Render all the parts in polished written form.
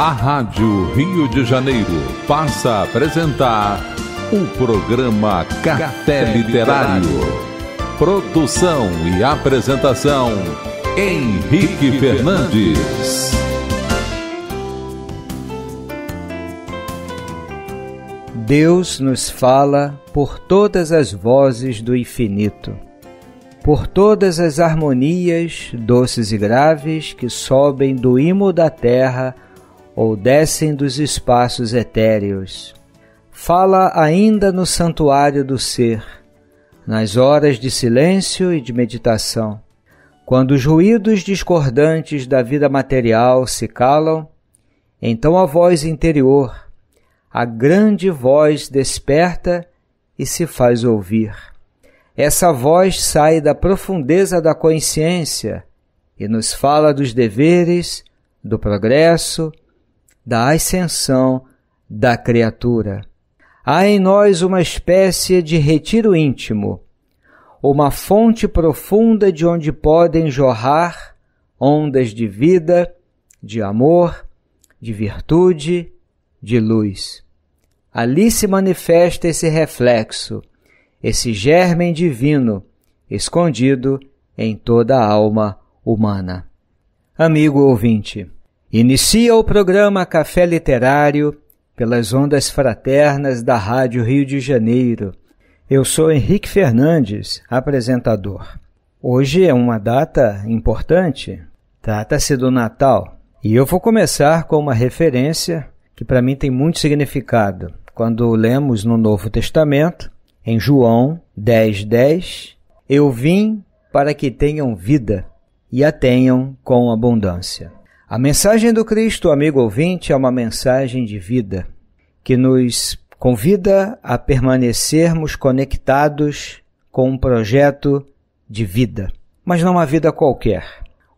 A Rádio Rio de Janeiro passa a apresentar o programa Café Literário. Produção e apresentação, Henrique Fernandes. Deus nos fala por todas as vozes do infinito, por todas as harmonias doces e graves que sobem do imo da terra ou descem dos espaços etéreos. Fala ainda no santuário do ser, nas horas de silêncio e de meditação, quando os ruídos discordantes da vida material se calam, então a voz interior, a grande voz, desperta e se faz ouvir. Essa voz sai da profundeza da consciência e nos fala dos deveres, do progresso, da ascensão da criatura. Há em nós uma espécie de retiro íntimo, uma fonte profunda de onde podem jorrar ondas de vida, de amor, de virtude, de luz. Ali se manifesta esse reflexo, esse germe divino, escondido em toda a alma humana. Amigo ouvinte, inicia o programa Café Literário pelas ondas fraternas da Rádio Rio de Janeiro. Eu sou Henrique Fernandes, apresentador. Hoje é uma data importante, trata-se do Natal, e eu vou começar com uma referência que para mim tem muito significado. Quando lemos no Novo Testamento, em João 10:10, eu vim para que tenham vida e a tenham com abundância. A mensagem do Cristo, amigo ouvinte, é uma mensagem de vida, que nos convida a permanecermos conectados com um projeto de vida, mas não uma vida qualquer,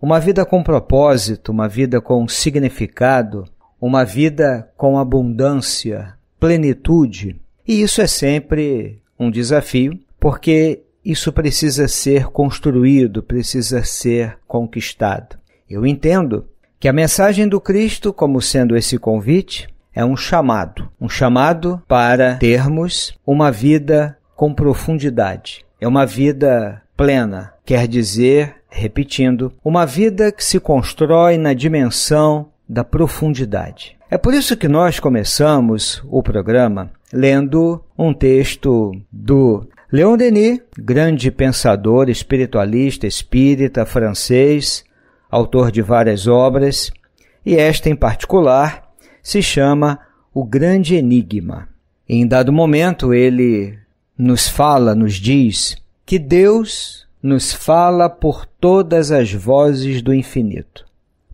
uma vida com propósito, uma vida com significado, uma vida com abundância, plenitude. E isso é sempre um desafio, porque isso precisa ser construído, precisa ser conquistado. Eu entendo que a mensagem do Cristo, como sendo esse convite, é um chamado para termos uma vida com profundidade. É uma vida plena, quer dizer, repetindo, uma vida que se constrói na dimensão da profundidade. É por isso que nós começamos o programa lendo um texto do Léon Denis, grande pensador, espiritualista, espírita, francês, autor de várias obras, e esta em particular se chama O Grande Enigma. Em dado momento ele nos diz que Deus nos fala por todas as vozes do infinito,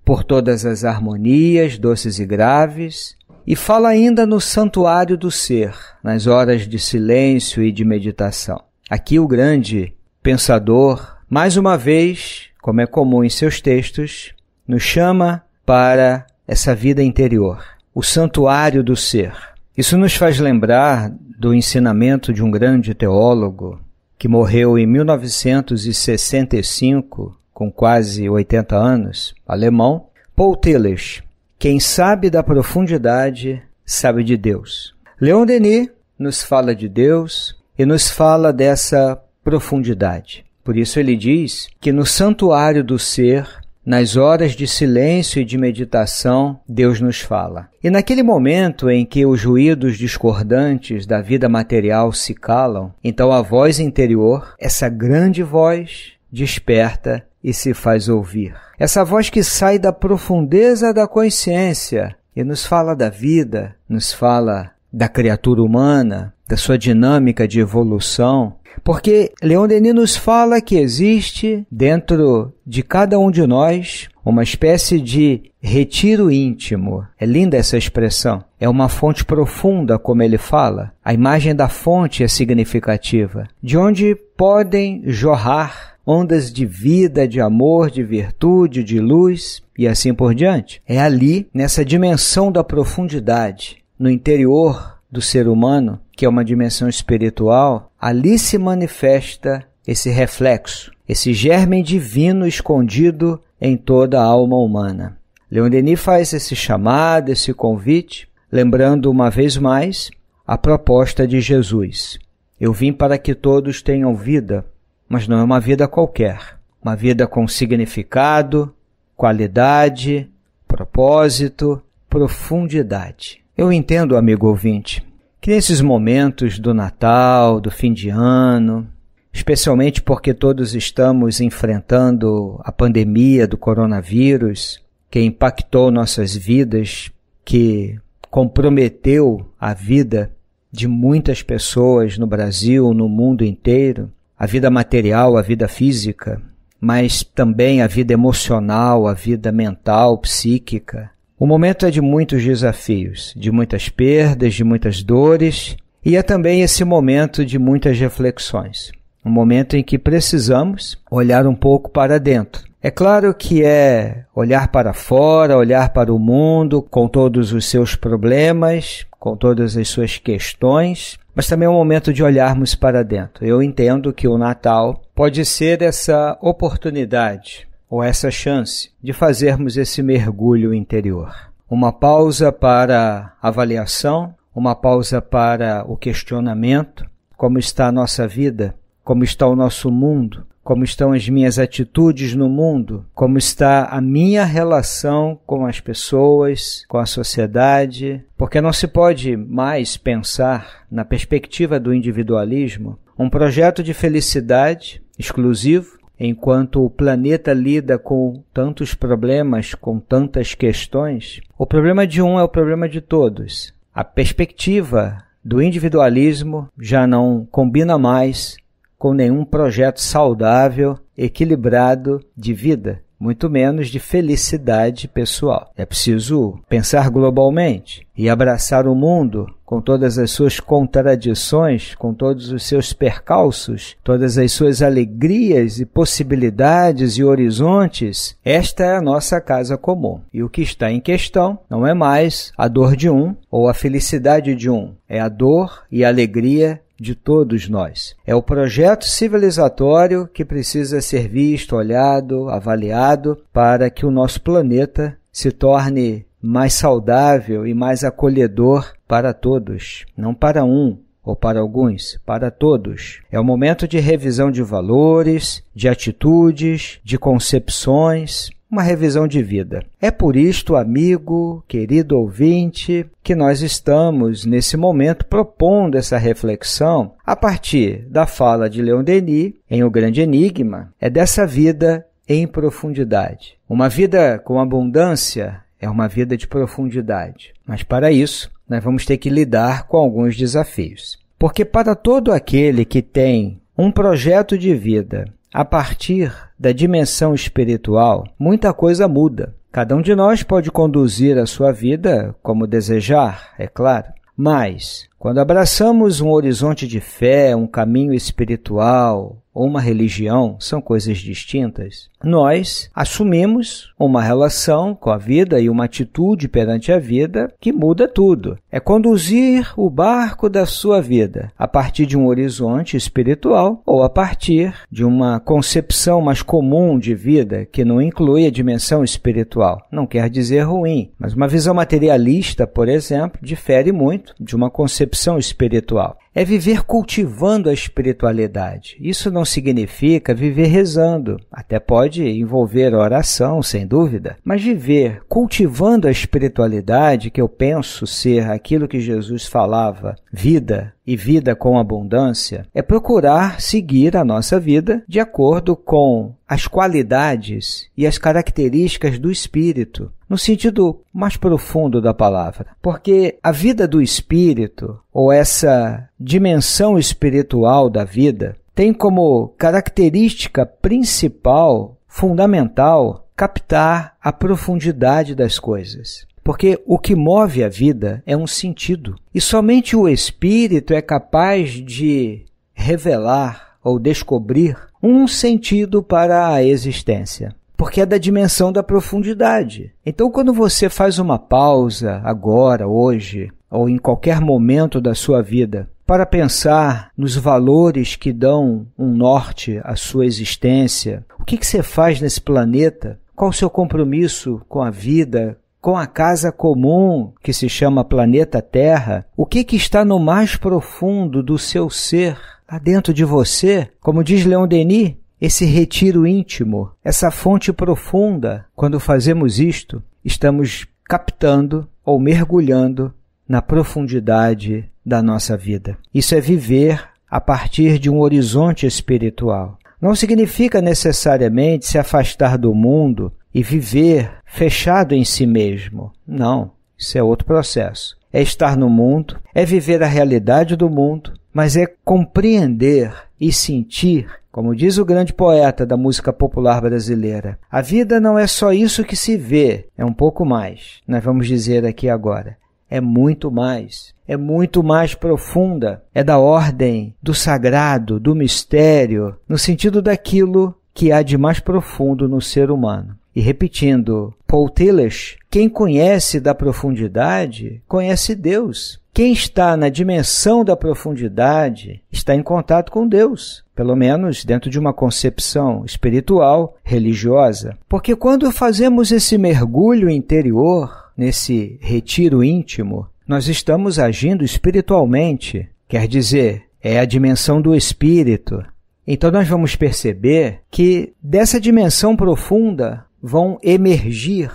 por todas as harmonias doces e graves, e fala ainda no santuário do ser, nas horas de silêncio e de meditação. Aqui o grande pensador, mais uma vez, como é comum em seus textos, nos chama para essa vida interior, o santuário do ser. Isso nos faz lembrar do ensinamento de um grande teólogo que morreu em 1965, com quase 80 anos, alemão, Paul Tillich. Quem sabe da profundidade, sabe de Deus. Léon Denis nos fala de Deus e nos fala dessa profundidade. Por isso ele diz que no santuário do ser, nas horas de silêncio e de meditação, Deus nos fala. E naquele momento em que os ruídos discordantes da vida material se calam, então a voz interior, essa grande voz, desperta e se faz ouvir. Essa voz que sai da profundeza da consciência e nos fala da vida, nos fala da criatura humana, da sua dinâmica de evolução, porque Léon Denis nos fala que existe dentro de cada um de nós uma espécie de retiro íntimo. É linda essa expressão. É uma fonte profunda, como ele fala. A imagem da fonte é significativa, de onde podem jorrar ondas de vida, de amor, de virtude, de luz e assim por diante. É ali, nessa dimensão da profundidade, no interior do ser humano, que é uma dimensão espiritual, ali se manifesta esse reflexo, esse germe divino escondido em toda a alma humana. Léon Denis faz esse chamado, esse convite, lembrando uma vez mais a proposta de Jesus. Eu vim para que todos tenham vida, mas não é uma vida qualquer. Uma vida com significado, qualidade, propósito, profundidade. Eu entendo, amigo ouvinte, que nesses momentos do Natal, do fim de ano, especialmente porque todos estamos enfrentando a pandemia do coronavírus, que impactou nossas vidas, que comprometeu a vida de muitas pessoas no Brasil, no mundo inteiro, a vida material, a vida física, mas também a vida emocional, a vida mental, psíquica. O momento é de muitos desafios, de muitas perdas, de muitas dores, e é também esse momento de muitas reflexões, um momento em que precisamos olhar um pouco para dentro. É claro que é olhar para fora, olhar para o mundo com todos os seus problemas, com todas as suas questões, mas também é um momento de olharmos para dentro. Eu entendo que o Natal pode ser essa oportunidade ou essa chance de fazermos esse mergulho interior. Uma pausa para avaliação, uma pausa para o questionamento, como está a nossa vida, como está o nosso mundo, como estão as minhas atitudes no mundo, como está a minha relação com as pessoas, com a sociedade, porque não se pode mais pensar, na perspectiva do individualismo, um projeto de felicidade exclusivo, enquanto o planeta lida com tantos problemas, com tantas questões. O problema de um é o problema de todos. A perspectiva do individualismo já não combina mais com nenhum projeto saudável, equilibrado de vida, muito menos de felicidade pessoal. É preciso pensar globalmente e abraçar o mundo com todas as suas contradições, com todos os seus percalços, todas as suas alegrias e possibilidades e horizontes. Esta é a nossa casa comum. E o que está em questão não é mais a dor de um ou a felicidade de um, é a dor e a alegria de todos nós. É o projeto civilizatório que precisa ser visto, olhado, avaliado para que o nosso planeta se torne mais saudável e mais acolhedor para todos, não para um ou para alguns, para todos. É o momento de revisão de valores, de atitudes, de concepções, uma revisão de vida. É por isto, amigo, querido ouvinte, que nós estamos, nesse momento, propondo essa reflexão a partir da fala de Léon Denis em O Grande Enigma. É dessa vida em profundidade. Uma vida com abundância é uma vida de profundidade. Mas, para isso, nós vamos ter que lidar com alguns desafios. Porque para todo aquele que tem um projeto de vida a partir da dimensão espiritual, muita coisa muda. Cada um de nós pode conduzir a sua vida como desejar, é claro. Mas, quando abraçamos um horizonte de fé, um caminho espiritual ou uma religião, são coisas distintas, nós assumimos uma relação com a vida e uma atitude perante a vida que muda tudo. É conduzir o barco da sua vida a partir de um horizonte espiritual ou a partir de uma concepção mais comum de vida que não inclui a dimensão espiritual. Não quer dizer ruim, mas uma visão materialista, por exemplo, difere muito de uma concepção espiritual. É viver cultivando a espiritualidade. Isso não significa viver rezando. Até pode envolver oração, sem dúvida. Mas viver cultivando a espiritualidade, que eu penso ser aquilo que Jesus falava, vida e vida com abundância, é procurar seguir a nossa vida de acordo com as qualidades e as características do espírito, no sentido mais profundo da palavra. Porque a vida do espírito, ou essa dimensão espiritual da vida, tem como característica principal, fundamental, captar a profundidade das coisas. Porque o que move a vida é um sentido. E somente o espírito é capaz de revelar ou descobrir um sentido para a existência, porque é da dimensão da profundidade. Então, quando você faz uma pausa agora, hoje, ou em qualquer momento da sua vida, para pensar nos valores que dão um norte à sua existência, o que você faz nesse planeta? Qual o seu compromisso com a vida, com a casa comum que se chama planeta Terra? O que que está no mais profundo do seu ser, lá dentro de você? Como diz Léon Denis, esse retiro íntimo, essa fonte profunda, quando fazemos isto, estamos captando ou mergulhando na profundidade da nossa vida. Isso é viver a partir de um horizonte espiritual. Não significa necessariamente se afastar do mundo e viver fechado em si mesmo. Não, isso é outro processo. É estar no mundo, é viver a realidade do mundo, mas é compreender e sentir, como diz o grande poeta da música popular brasileira, a vida não é só isso que se vê, é um pouco mais. Nós vamos dizer aqui agora, é muito mais. É muito mais profunda, é da ordem do sagrado, do mistério, no sentido daquilo que há de mais profundo no ser humano. E repetindo, Paul Tillich, quem conhece da profundidade, conhece Deus. Quem está na dimensão da profundidade está em contato com Deus, pelo menos dentro de uma concepção espiritual, religiosa. Porque quando fazemos esse mergulho interior, nesse retiro íntimo, nós estamos agindo espiritualmente, quer dizer, é a dimensão do espírito. Então nós vamos perceber que dessa dimensão profunda vão emergir,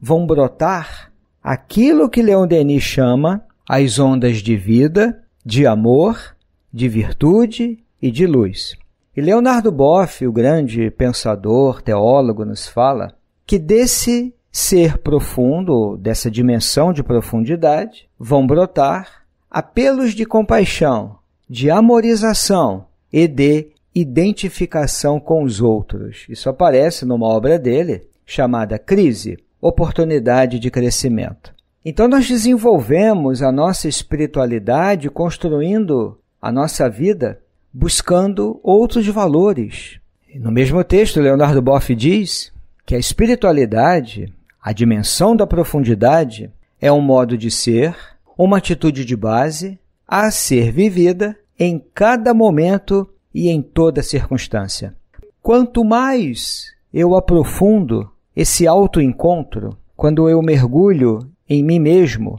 vão brotar aquilo que Léon Denis chama as ondas de vida, de amor, de virtude e de luz. E Leonardo Boff, o grande pensador, teólogo, nos fala que desse ser profundo, dessa dimensão de profundidade, vão brotar apelos de compaixão, de amorização e de identificação com os outros. Isso aparece numa obra dele chamada Crise, Oportunidade de Crescimento. Então nós desenvolvemos a nossa espiritualidade construindo a nossa vida, buscando outros valores. E no mesmo texto, Leonardo Boff diz que a espiritualidade, a dimensão da profundidade, é um modo de ser, uma atitude de base a ser vivida em cada momento e em toda circunstância. Quanto mais eu aprofundo esse autoencontro, quando eu mergulho em mim mesmo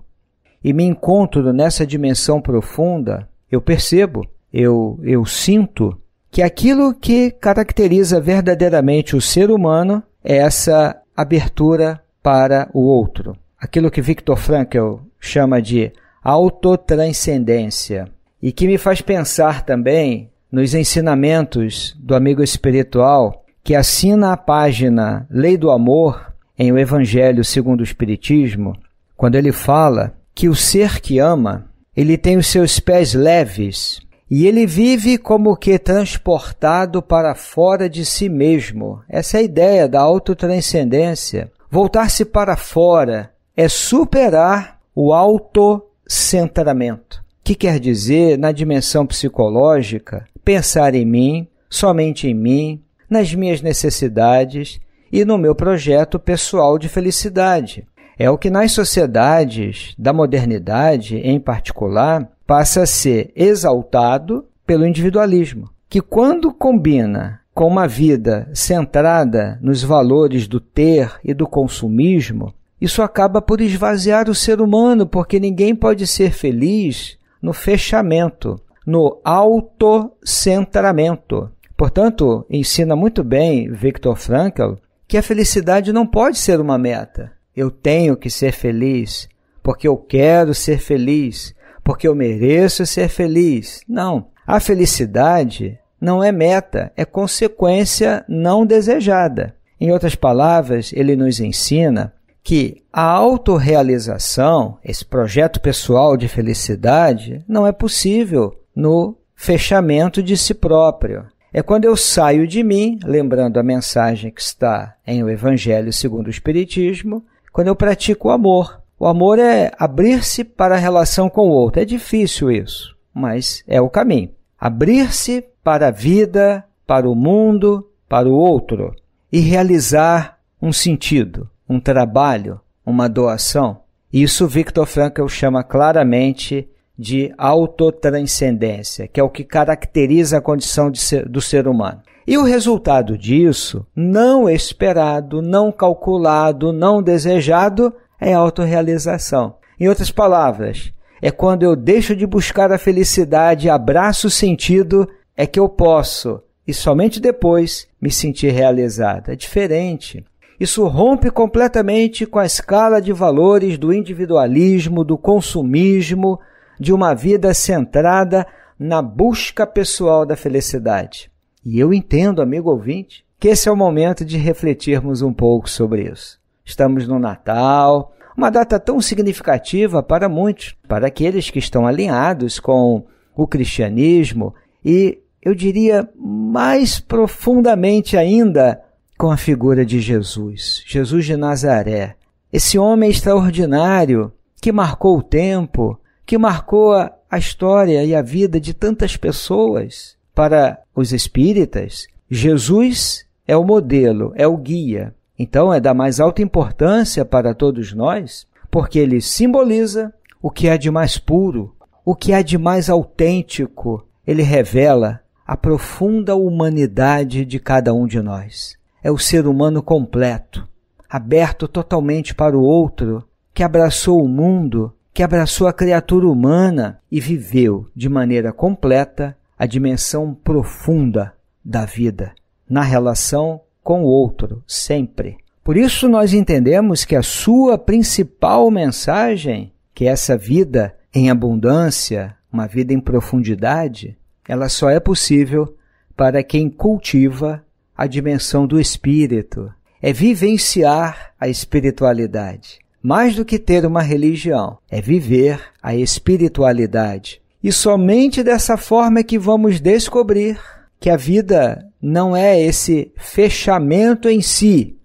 e me encontro nessa dimensão profunda, eu percebo, eu sinto que aquilo que caracteriza verdadeiramente o ser humano é essa abertura para o outro. Aquilo que Viktor Frankl chama de autotranscendência e que me faz pensar também nos ensinamentos do amigo espiritual que assina a página Lei do Amor em O Evangelho segundo o Espiritismo, quando ele fala que o ser que ama, ele tem os seus pés leves e ele vive como que transportado para fora de si mesmo. Essa é a ideia da autotranscendência. Voltar-se para fora é superar o autocentramento, que quer dizer, na dimensão psicológica, pensar em mim, somente em mim, nas minhas necessidades e no meu projeto pessoal de felicidade. É o que nas sociedades da modernidade, em particular, passa a ser exaltado pelo individualismo, que quando combina com uma vida centrada nos valores do ter e do consumismo, isso acaba por esvaziar o ser humano, porque ninguém pode ser feliz no fechamento, no autocentramento. Portanto, ensina muito bem Viktor Frankl que a felicidade não pode ser uma meta. Eu tenho que ser feliz, porque eu quero ser feliz, porque eu mereço ser feliz. Não, a felicidade não é meta, é consequência não desejada. Em outras palavras, ele nos ensina que a autorrealização, esse projeto pessoal de felicidade, não é possível no fechamento de si próprio. É quando eu saio de mim, lembrando a mensagem que está em O Evangelho segundo o Espiritismo, quando eu pratico o amor. O amor é abrir-se para a relação com o outro. É difícil isso, mas é o caminho. Abrir-se para a vida, para o mundo, para o outro e realizar um sentido, um trabalho, uma doação. Isso Viktor Frankl chama claramente de autotranscendência, que é o que caracteriza a condição do ser humano. E o resultado disso, não esperado, não calculado, não desejado, é a autorrealização. Em outras palavras, é quando eu deixo de buscar a felicidade, abraço o sentido, é que eu posso, e somente depois, me sentir realizado. É diferente. Isso rompe completamente com a escala de valores do individualismo, do consumismo, de uma vida centrada na busca pessoal da felicidade. E eu entendo, amigo ouvinte, que esse é o momento de refletirmos um pouco sobre isso. Estamos no Natal, uma data tão significativa para muitos, para aqueles que estão alinhados com o cristianismo e, eu diria, mais profundamente ainda, com a figura de Jesus, Jesus de Nazaré. Esse homem extraordinário que marcou o tempo, que marcou a história e a vida de tantas pessoas. Para os espíritas, Jesus é o modelo, é o guia. Então, é da mais alta importância para todos nós, porque ele simboliza o que há de mais puro, o que há de mais autêntico. Ele revela a profunda humanidade de cada um de nós. É o ser humano completo, aberto totalmente para o outro, que abraçou o mundo, que abraçou a criatura humana e viveu de maneira completa a dimensão profunda da vida, na relação com o outro, sempre. Por isso nós entendemos que a sua principal mensagem, que é essa vida em abundância, uma vida em profundidade, ela só é possível para quem cultiva a dimensão do espírito, é vivenciar a espiritualidade. Mais do que ter uma religião, é viver a espiritualidade. E somente dessa forma é que vamos descobrir que a vida não é esse fechamento em si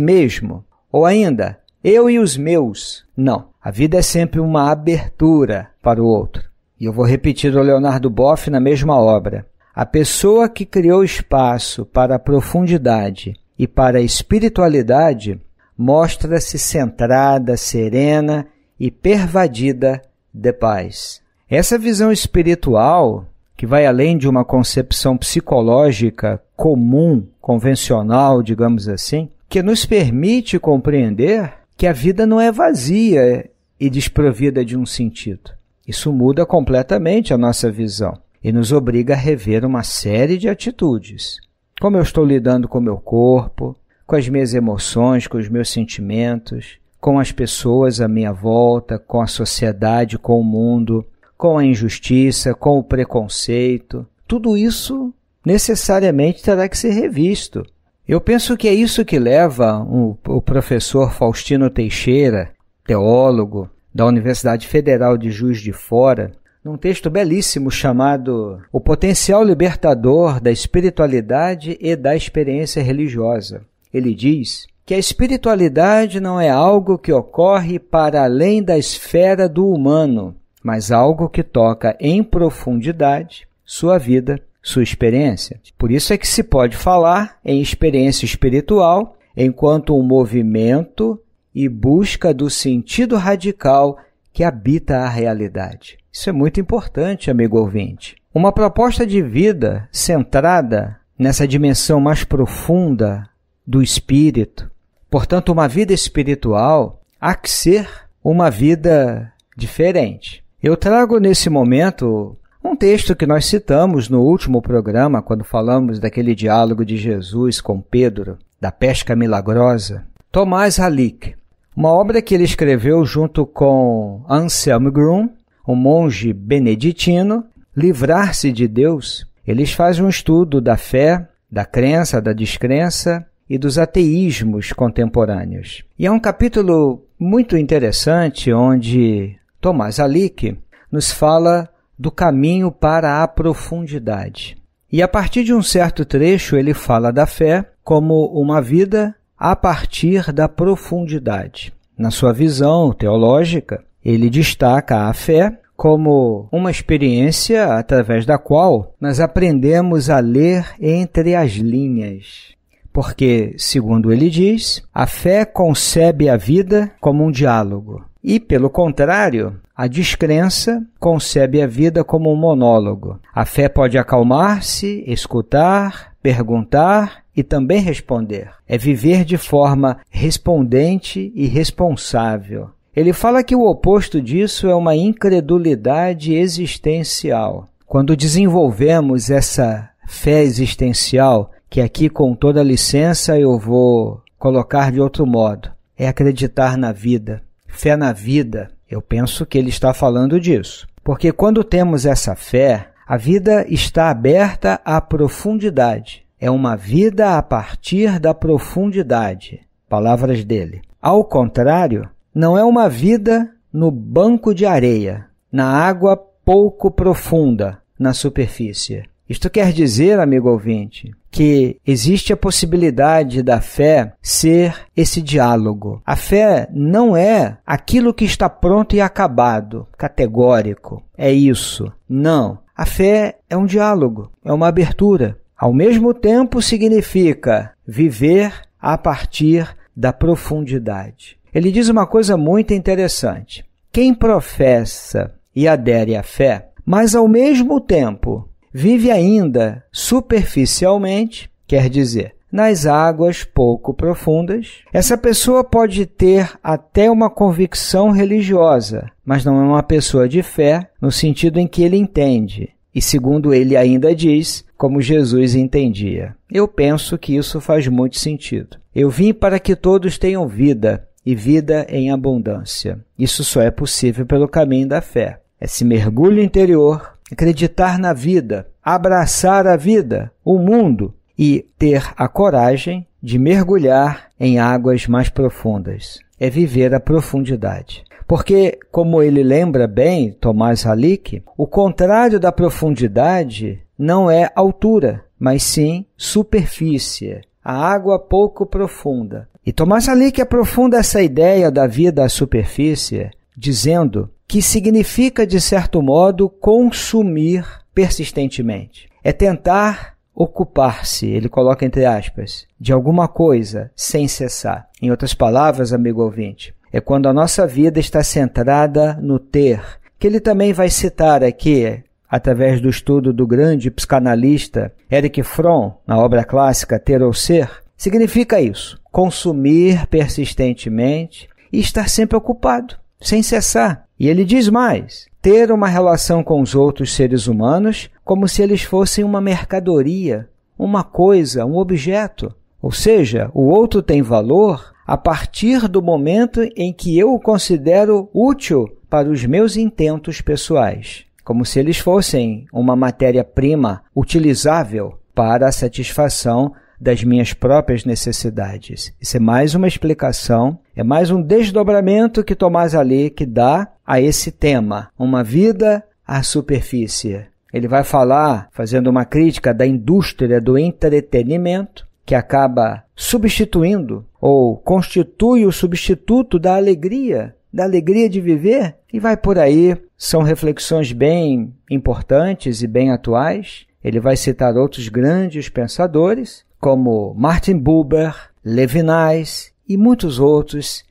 mesmo, ou ainda, eu e os meus. Não, a vida é sempre uma abertura para o outro. E eu vou repetir o Leonardo Boff na mesma obra. A pessoa que criou espaço para a profundidade e para a espiritualidade mostra-se centrada, serena e pervadida de paz. Essa visão espiritual, que vai além de uma concepção psicológica comum, convencional, digamos assim, que nos permite compreender que a vida não é vazia e desprovida de um sentido. Isso muda completamente a nossa visão e nos obriga a rever uma série de atitudes. Como eu estou lidando com o meu corpo, com as minhas emoções, com os meus sentimentos, com as pessoas à minha volta, com a sociedade, com o mundo, com a injustiça, com o preconceito. Tudo isso necessariamente terá que ser revisto. Eu penso que é isso que leva o professor Faustino Teixeira, teólogo da Universidade Federal de Juiz de Fora, num texto belíssimo chamado O Potencial Libertador da Espiritualidade e da Experiência Religiosa. Ele diz que a espiritualidade não é algo que ocorre para além da esfera do humano, mas algo que toca em profundidade sua vida, sua experiência. Por isso é que se pode falar em experiência espiritual enquanto um movimento e busca do sentido radical que habita a realidade. Isso é muito importante, amigo ouvinte. Uma proposta de vida centrada nessa dimensão mais profunda do espírito. Portanto, uma vida espiritual há que ser uma vida diferente. Eu trago nesse momento um texto que nós citamos no último programa, quando falamos daquele diálogo de Jesus com Pedro, da pesca milagrosa. Tomáš Halík, uma obra que ele escreveu junto com Anselm Grün, um monge beneditino, Livrar-se de Deus. Eles fazem um estudo da fé, da crença, da descrença e dos ateísmos contemporâneos. E é um capítulo muito interessante onde Tomáš Halík nos fala do caminho para a profundidade. E a partir de um certo trecho ele fala da fé como uma vida a partir da profundidade. Na sua visão teológica, ele destaca a fé como uma experiência através da qual nós aprendemos a ler entre as linhas. Porque, segundo ele diz, a fé concebe a vida como um diálogo. E, pelo contrário, a descrença concebe a vida como um monólogo. A fé pode acalmar-se, escutar, perguntar e também responder. É viver de forma respondente e responsável. Ele fala que o oposto disso é uma incredulidade existencial. Quando desenvolvemos essa fé existencial, que aqui com toda licença eu vou colocar de outro modo, é acreditar na vida, fé na vida. Eu penso que ele está falando disso. Porque quando temos essa fé, a vida está aberta à profundidade. É uma vida a partir da profundidade. Palavras dele. Ao contrário, não é uma vida no banco de areia, na água pouco profunda, na superfície. Isto quer dizer, amigo ouvinte, que existe a possibilidade da fé ser esse diálogo. A fé não é aquilo que está pronto e acabado, categórico, é isso. Não. A fé é um diálogo, é uma abertura. Ao mesmo tempo, significa viver a partir da profundidade. Ele diz uma coisa muito interessante. Quem professa e adere à fé, mas ao mesmo tempo vive ainda superficialmente, quer dizer, nas águas pouco profundas, essa pessoa pode ter até uma convicção religiosa, mas não é uma pessoa de fé no sentido em que ele entende. E segundo ele ainda diz, como Jesus entendia. Eu penso que isso faz muito sentido. Eu vim para que todos tenham vida, e vida em abundância. Isso só é possível pelo caminho da fé. Esse mergulho interior, acreditar na vida, abraçar a vida, o mundo e ter a coragem de mergulhar em águas mais profundas. É viver a profundidade. Porque, como ele lembra bem, Tomáš Halík, o contrário da profundidade não é altura, mas sim superfície, a água pouco profunda. E Tomáš Halík aprofunda essa ideia da vida à superfície, dizendo que significa, de certo modo, consumir persistentemente. É tentar ocupar-se, ele coloca entre aspas, de alguma coisa sem cessar. Em outras palavras, amigo ouvinte, é quando a nossa vida está centrada no ter, que ele também vai citar aqui, através do estudo do grande psicanalista Eric Fromm, na obra clássica Ter ou Ser, significa isso, consumir persistentemente e estar sempre ocupado, sem cessar. E ele diz mais, ter uma relação com os outros seres humanos como se eles fossem uma mercadoria, uma coisa, um objeto. Ou seja, o outro tem valor a partir do momento em que eu o considero útil para os meus intentos pessoais, como se eles fossem uma matéria-prima utilizável para a satisfação das minhas próprias necessidades. Isso é mais uma explicação, é mais um desdobramento que Tomáš Halík dá a esse tema, uma vida à superfície. Ele vai falar, fazendo uma crítica da indústria do entretenimento, que acaba substituindo ou constitui o substituto da alegria de viver, e vai por aí. São reflexões bem importantes e bem atuais. Ele vai citar outros grandes pensadores, como Martin Buber, Levinas e muitos outros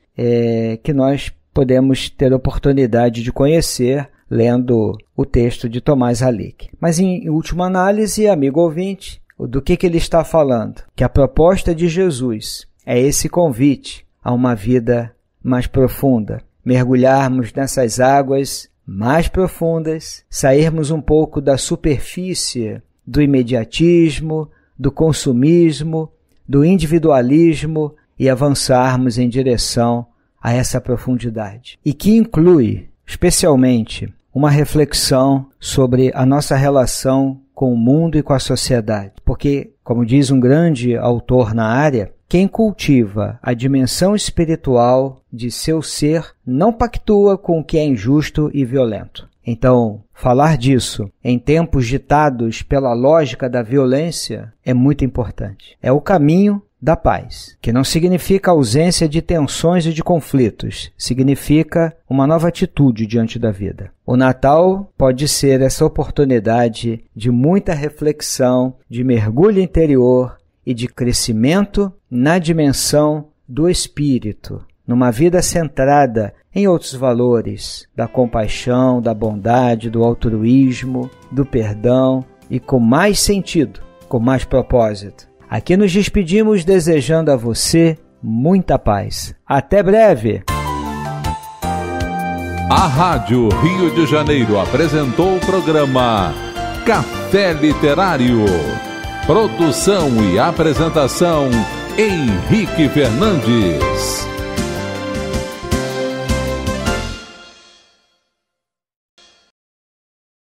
que nós podemos ter oportunidade de conhecer lendo o texto de Tomáš Halík. Mas, em última análise, amigo ouvinte, do que ele está falando? Que a proposta de Jesus é esse convite a uma vida mais profunda, mergulharmos nessas águas mais profundas, sairmos um pouco da superfície do imediatismo, do consumismo, do individualismo e avançarmos em direção a essa profundidade. E que inclui, especialmente, uma reflexão sobre a nossa relação com o mundo e com a sociedade. Porque, como diz um grande autor na área, quem cultiva a dimensão espiritual de seu ser não pactua com o que é injusto e violento. Então, falar disso em tempos ditados pela lógica da violência é muito importante. É o caminho da paz, que não significa ausência de tensões e de conflitos, significa uma nova atitude diante da vida. O Natal pode ser essa oportunidade de muita reflexão, de mergulho interior e de crescimento na dimensão do espírito, numa vida centrada em outros valores, da compaixão, da bondade, do altruísmo, do perdão e com mais sentido com mais propósito. Aqui nos despedimos desejando a você muita paz. Até breve! A Rádio Rio de Janeiro apresentou o programa Café Literário. Produção e apresentação, Henrique Fernandes.